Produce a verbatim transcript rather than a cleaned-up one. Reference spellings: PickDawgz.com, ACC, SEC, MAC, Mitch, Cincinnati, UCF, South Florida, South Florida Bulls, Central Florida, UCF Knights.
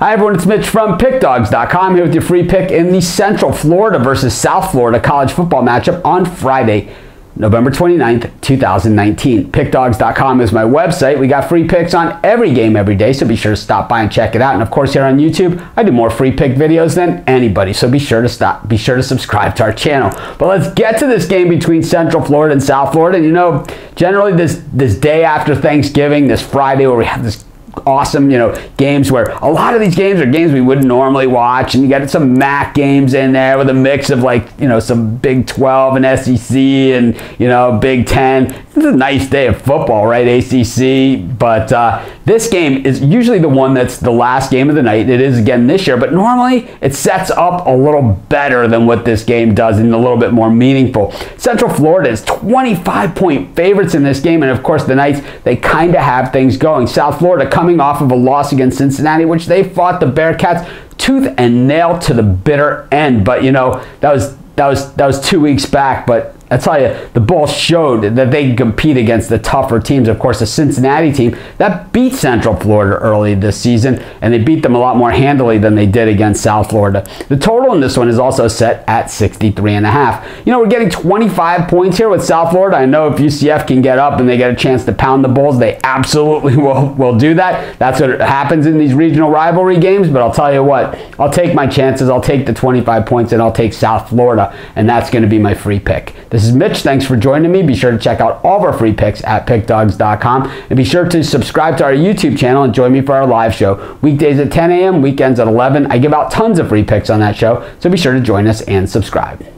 Hi everyone, it's Mitch from Pick Dawgz dot com here with your free pick in the Central Florida versus South Florida college football matchup on Friday, November twenty-ninth, two thousand nineteen. Pick Dawgz dot com is my website. We got free picks on every game every day, so be sure to stop by and check it out. And of course, here on YouTube, I do more free pick videos than anybody, so be sure to stop. Be sure to subscribe to our channel. But let's get to this game between Central Florida and South Florida. And you know, generally this this day after Thanksgiving, this Friday where we have this awesome, you know, games where a lot of these games are games we wouldn't normally watch, and you got some M A C games in there with a mix of, like, you know, some Big twelve and S E C and, you know, Big ten. This is a nice day of football, right? A C C. But uh, this game is usually the one that's the last game of the night. It is again this year, but normally it sets up a little better than what this game does and a little bit more meaningful. Central Florida is twenty-five point favorites in this game, and of course the Knights, they kind of have things going. South Florida comes coming off of a loss against Cincinnati, which they fought the Bearcats tooth and nail to the bitter end. But you know, that was that was that was two weeks back. But I tell you, the Bulls showed that they can compete against the tougher teams. Of course, the Cincinnati team that beat Central Florida early this season, and they beat them a lot more handily than they did against South Florida. The total in this one is also set at sixty-three and a half. You know, we're getting twenty-five points here with South Florida. I know if U C F can get up and they get a chance to pound the Bulls, they absolutely will, will do that. That's what happens in these regional rivalry games. But I'll tell you what, I'll take my chances. I'll take the twenty-five points, and I'll take South Florida, and that's going to be my free pick. This This is Mitch. Thanks for joining me. Be sure to check out all of our free picks at Pick Dawgz dot com, and be sure to subscribe to our YouTube channel and join me for our live show. Weekdays at ten A M, weekends at eleven. I give out tons of free picks on that show, so be sure to join us and subscribe.